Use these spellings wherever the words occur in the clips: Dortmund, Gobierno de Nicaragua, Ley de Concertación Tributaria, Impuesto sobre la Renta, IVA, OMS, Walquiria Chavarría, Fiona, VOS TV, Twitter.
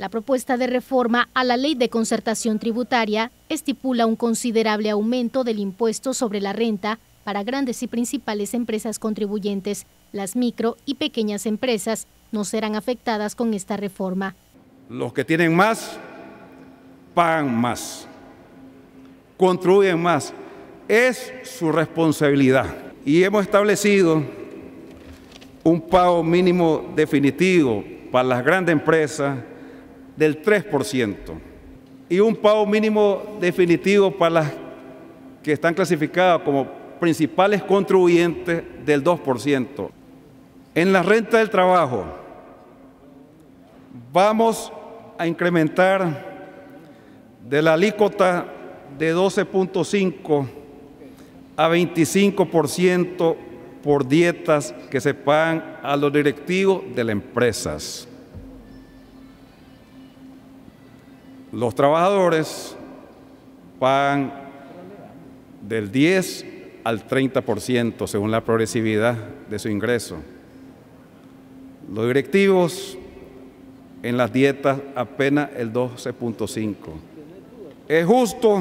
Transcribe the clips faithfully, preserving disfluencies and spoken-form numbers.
La propuesta de reforma a la Ley de Concertación Tributaria estipula un considerable aumento del impuesto sobre la renta para grandes y principales empresas contribuyentes. Las micro y pequeñas empresas no serán afectadas con esta reforma. Los que tienen más, pagan más, contribuyen más. Es su responsabilidad. Y hemos establecido un pago mínimo definitivo para las grandes empresas del tres por ciento y un pago mínimo definitivo para las que están clasificadas como principales contribuyentes del dos por ciento. En la renta del trabajo vamos a incrementar de la alícuota de doce punto cinco a veinticinco por ciento por dietas que se pagan a los directivos de las empresas. Los trabajadores pagan del diez al treinta por ciento según la progresividad de su ingreso. Los directivos en las dietas apenas el doce punto cinco por ciento. Es justo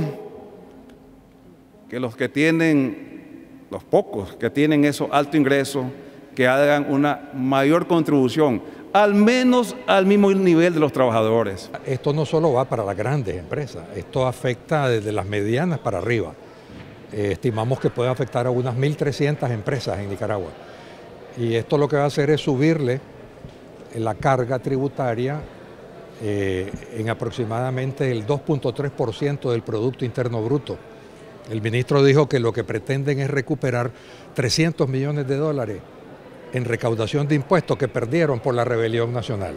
que los que tienen, los pocos que tienen esos altos ingresos, que hagan una mayor contribución, al menos al mismo nivel de los trabajadores. Esto no solo va para las grandes empresas, esto afecta desde las medianas para arriba. Eh, estimamos que puede afectar a unas mil trescientas empresas en Nicaragua. Y esto lo que va a hacer es subirle la carga tributaria eh, en aproximadamente el dos punto tres por ciento del Producto Interno Bruto. El ministro dijo que lo que pretenden es recuperar trescientos millones de dólares en recaudación de impuestos que perdieron por la rebelión nacional.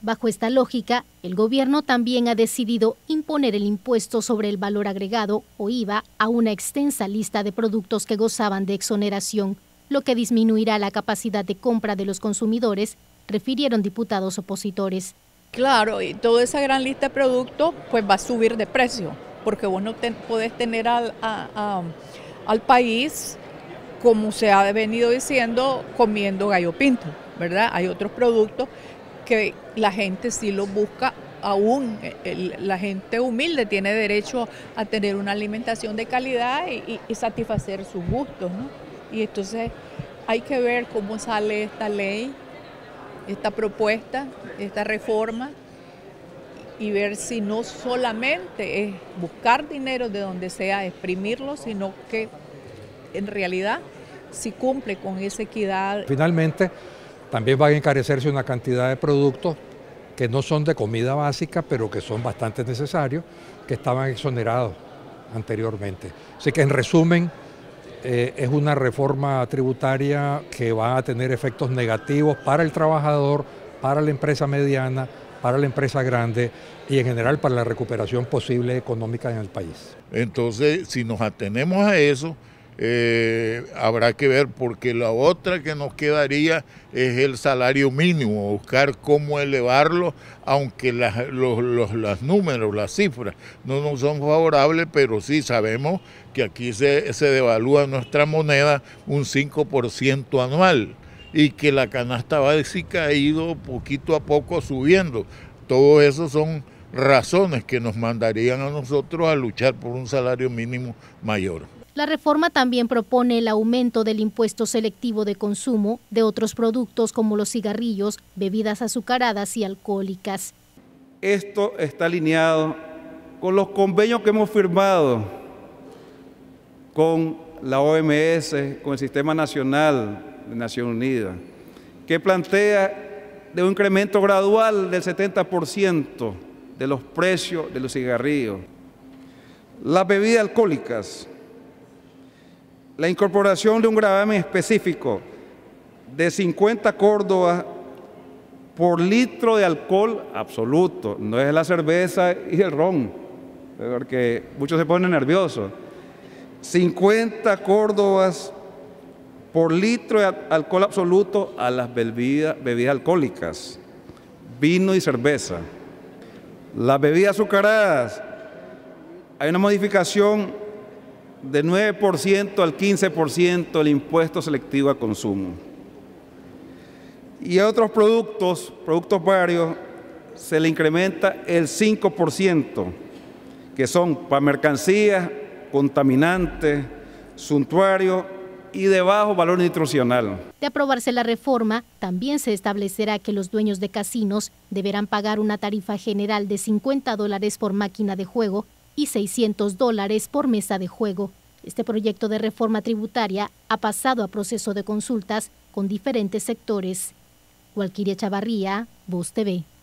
Bajo esta lógica, el gobierno también ha decidido imponer el impuesto sobre el valor agregado o I V A a una extensa lista de productos que gozaban de exoneración, lo que disminuirá la capacidad de compra de los consumidores, refirieron diputados opositores. Claro, y toda esa gran lista de productos pues va a subir de precio, porque vos no te, podés tener al, a, a, al país, como se ha venido diciendo, comiendo gallo pinto, ¿verdad? Hay otros productos que la gente sí los busca, aún la gente humilde tiene derecho a tener una alimentación de calidad y, y satisfacer sus gustos, ¿no? Y entonces hay que ver cómo sale esta ley, esta propuesta, esta reforma, y ver si no solamente es buscar dinero de donde sea, exprimirlo, sino que en realidad si cumple con esa equidad. Finalmente, también va a encarecerse una cantidad de productos que no son de comida básica, pero que son bastante necesarios, que estaban exonerados anteriormente. Así que en resumen, eh, es una reforma tributaria que va a tener efectos negativos para el trabajador, para la empresa mediana, para la empresa grande y en general para la recuperación posible económica en el país. Entonces, si nos atenemos a eso, Eh, habrá que ver, porque la otra que nos quedaría es el salario mínimo, buscar cómo elevarlo, aunque las, los, los las números, las cifras no nos son favorables, pero sí sabemos que aquí se, se devalúa nuestra moneda un cinco por ciento anual y que la canasta básica ha ido poquito a poco subiendo. Todo eso son razones que nos mandarían a nosotros a luchar por un salario mínimo mayor. La reforma también propone el aumento del impuesto selectivo de consumo de otros productos como los cigarrillos, bebidas azucaradas y alcohólicas. Esto está alineado con los convenios que hemos firmado con la O M S, con el Sistema Nacional de Naciones Unidas, que plantea de un incremento gradual del setenta por ciento de los precios de los cigarrillos. Las bebidas alcohólicas, la incorporación de un gravamen específico de cincuenta córdobas por litro de alcohol absoluto, no es la cerveza y el ron, porque muchos se ponen nerviosos. cincuenta córdobas por litro de alcohol absoluto a las bebidas, bebidas alcohólicas, vino y cerveza. Las bebidas azucaradas, hay una modificación de nueve por ciento al quince por ciento el impuesto selectivo a consumo. Y otros productos, productos varios, se le incrementa el cinco por ciento, que son para mercancías, contaminantes, suntuarios y de bajo valor nutricional. De aprobarse la reforma, también se establecerá que los dueños de casinos deberán pagar una tarifa general de cincuenta dólares por máquina de juego y seiscientos dólares por mesa de juego. Este proyecto de reforma tributaria ha pasado a proceso de consultas con diferentes sectores. Walquiria Chavarría, VOS T V.